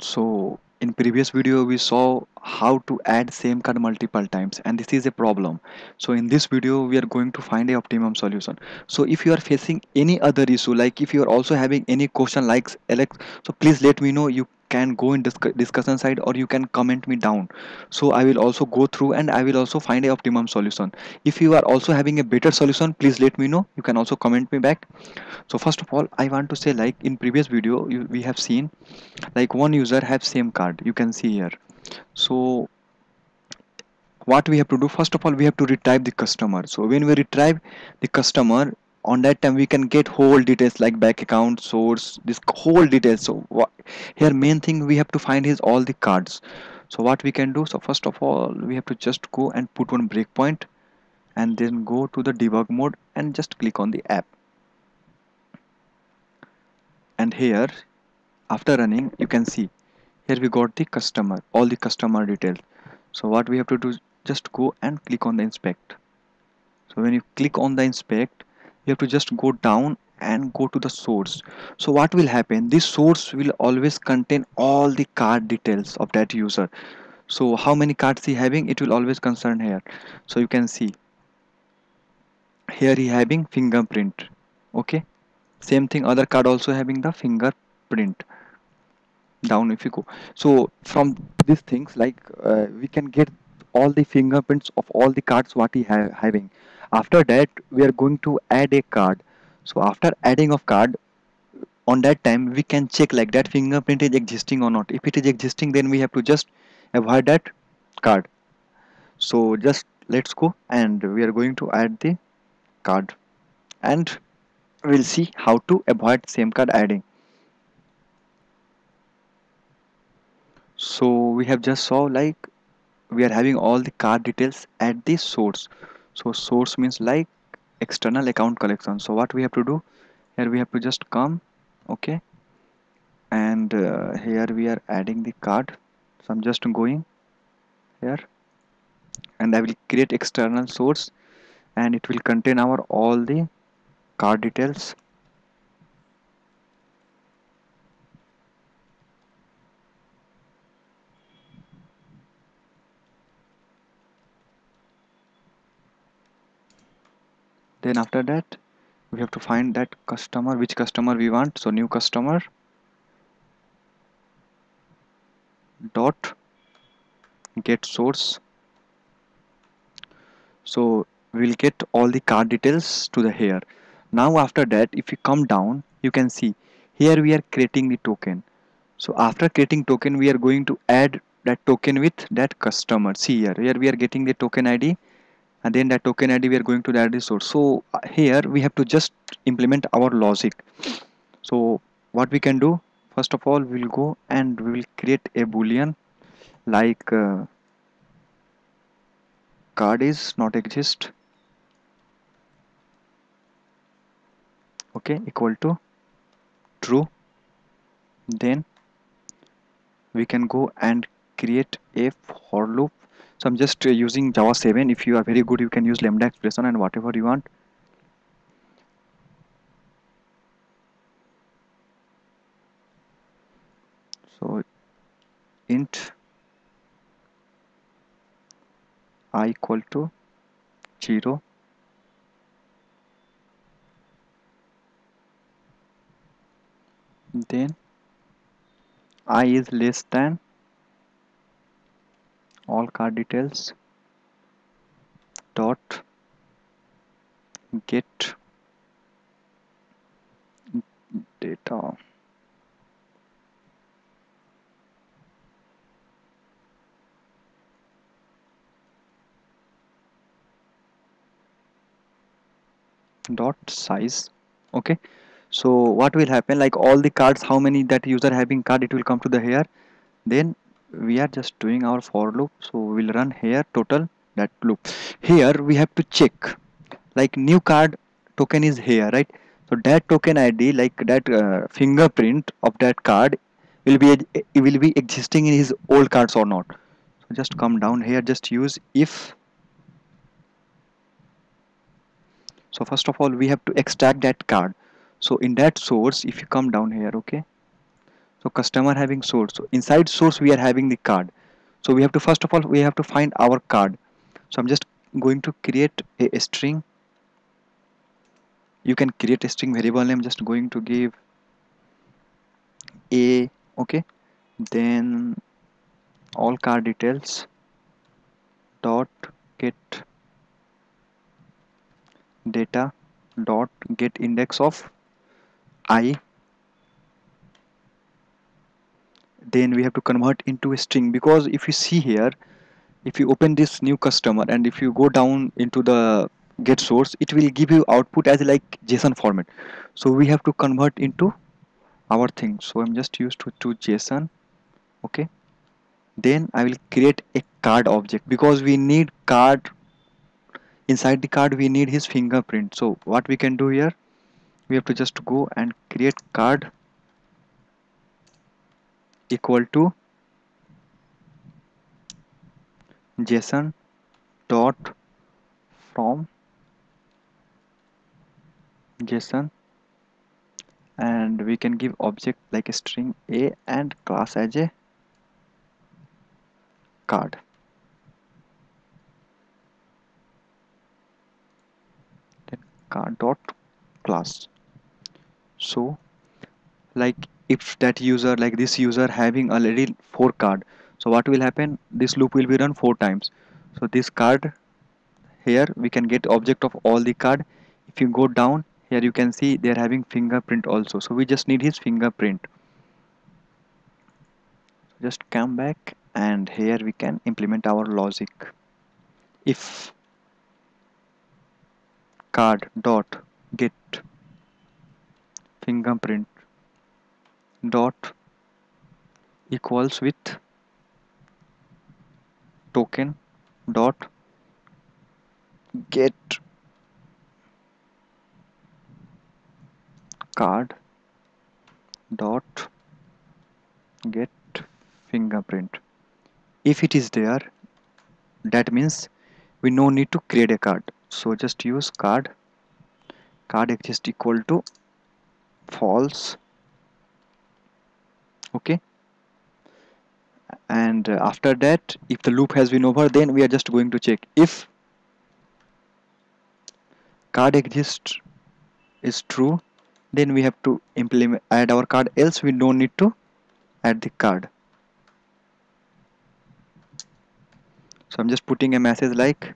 So in previous video we saw how to add same card multiple times, and this is a problem. So in this video we are going to find an optimum solution. So if you are facing any other issue, like if you are also having any question like Alex, so please let me know. You can go in discussion side, or you can comment me down. So I will also go through and I will also find an optimum solution. If you are also having a better solution, please let me know. You can also comment me back. So first of all, I want to say, like in previous video we have seen like one user have same card. You can see here. So what we have to do, first of all we have to retrieve the customer. So when we retrieve the customer, on that time we can get whole details like bank account, source, this whole details. So here main thing we have to find is all the cards. So what we can do, so first of all we have to just go and put one breakpoint and then go to the debug mode and just click on the app. And here after running you can see here we got the customer, all the customer details. So what we have to do, just go and click on the inspect. So when you click on the inspect, you have to just go down and go to the source. So what will happen, this source will always contain all the card details of that user. So how many cards he having, it will always concern here. So you can see here he having fingerprint. Okay, same thing, other card also having the fingerprint. Down if you go, so from these things like we can get all the fingerprints of all the cards what he having. After that we are going to add a card. So after adding of card, on that time we can check like that fingerprint is existing or not. If it is existing, then we have to just avoid that card. So just let's go and we are going to add the card and we'll see how to avoid same card adding. So we have just saw like we are having all the card details at the source. So source means like external account collection. So what we have to do here, we have to just come, okay, and here we are adding the card. So I'm just going here and I will create external source and it will contain our all the card details. Then after that we have to find that customer, which customer we want. So new customer dot get source. So we'll get all the card details to the here. Now after that if you come down, you can see here we are creating the token. So after creating token, we are going to add that token with that customer. See here we are getting the token ID. And then that token ID we are going to add the source. So here we have to just implement our logic. So what we can do, first of all we will go and we will create a boolean like card is not exist, okay, equal to true. Then we can go and create a for loop. So I'm just using Java 7. If you are very good, you can use lambda expression and whatever you want. So int I equal to 0. Then I is less than all card details dot get data. Dot size. Okay. So what will happen? Like all the cards, how many that user having card, it will come to the here. Then we are just doing our for loop. So we will run here total that loop. Here we have to check like new card token is here, right? So that token ID like that fingerprint of that card will be existing in his old cards or not. So just come down here, just use if. So first of all we have to extract that card. So in that source if you come down here, okay, So customer having source. So inside source we are having the card. So we have to, first of all, we have to find our card. So I'm just going to create a string. You can create a string variable name. Just going to give a, okay, then all card details dot get data dot get index of I. Then we have to convert into a string, because if you see here, if you open this new customer and if you go down into the get source, it will give you output as like JSON format. So we have to convert into our thing. So I'm just used to JSON. Okay, then I will create a card object, because we need card. Inside the card we need his fingerprint. So what we can do here, we have to just go and create card equal to JSON dot from JSON, and we can give object like a string a and class as a card. Then card dot class. So like if that user, like this user having already 4 card, so what will happen, this loop will be run 4 times. So this card here, we can get object of all the card. If you go down here, you can see they are having fingerprint also, so we just need his fingerprint. Just come back, and here we can implement our logic. If card dot get fingerprint dot equals with token dot get card dot get fingerprint. If it is there, that means we no need to create a card. So just use card exists equal to false. Okay, and after that, if the loop has been over, then we are just going to check if card exists is true, then we have to implement add our card, else we don't need to add the card. So I'm just putting a message like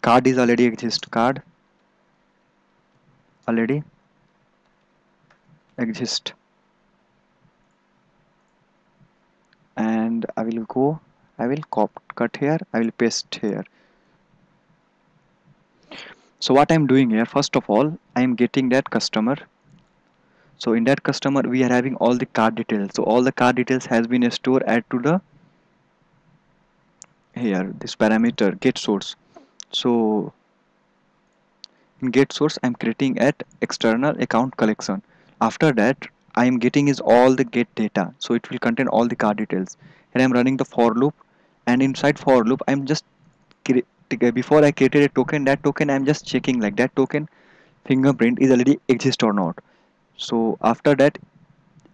card is already exist, card already exist. And I will go, I will cut here, I will paste here. So what I'm doing here, first of all, I am getting that customer. So in that customer we are having all the card details. So all the card details has been stored added to the here this parameter get source. So in get source I'm creating at external account collection. After that I am getting is all the get data, so it will contain all the card details. Here I am running the for loop, and inside for loop I am just before I created a token, that token I am just checking like that token fingerprint is already exist or not. So after that,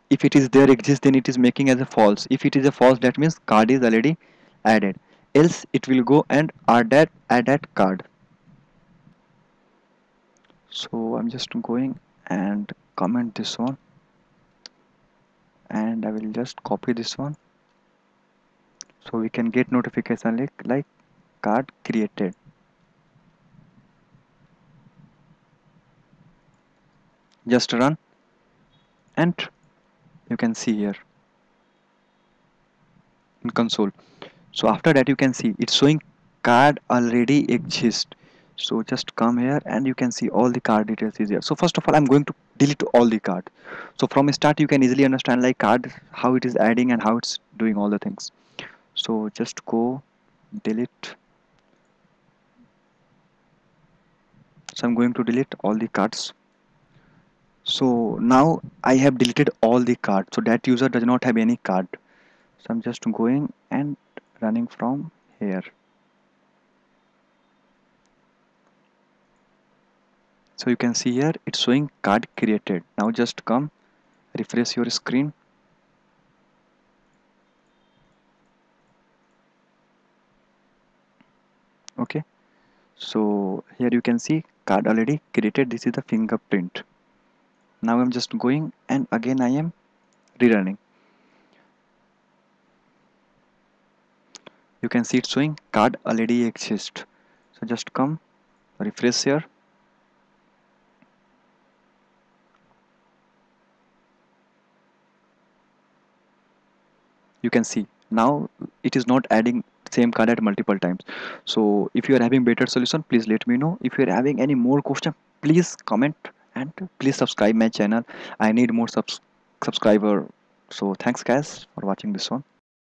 if it is there exist, then it is making as a false. If it is a false, that means card is already added, else it will go and add that card. So I'm just going and comment this one, and I will just copy this one, so we can get notification like card created. Just run, and you can see here in console. So after that you can see it's showing card already exist. So just come here and you can see all the card details is here. So first of all I'm going to delete all the card. So from a start you can easily understand like card, how it is adding and how it's doing all the things. So just go delete. So I'm going to delete all the cards. So now I have deleted all the cards. So that user does not have any card. So I'm just going and running from here. So you can see here it's showing card created. Now just come refresh your screen So here you can see card already created. This is the fingerprint. Now I'm just going and again I am rerunning. You can see it's showing card already exists. So just come, refresh here. You can see now it is not adding same card at multiple times. So if you are having better solution, please let me know. If you are having any more question, please comment and please subscribe my channel. I need more subscriber. So thanks guys for watching this one.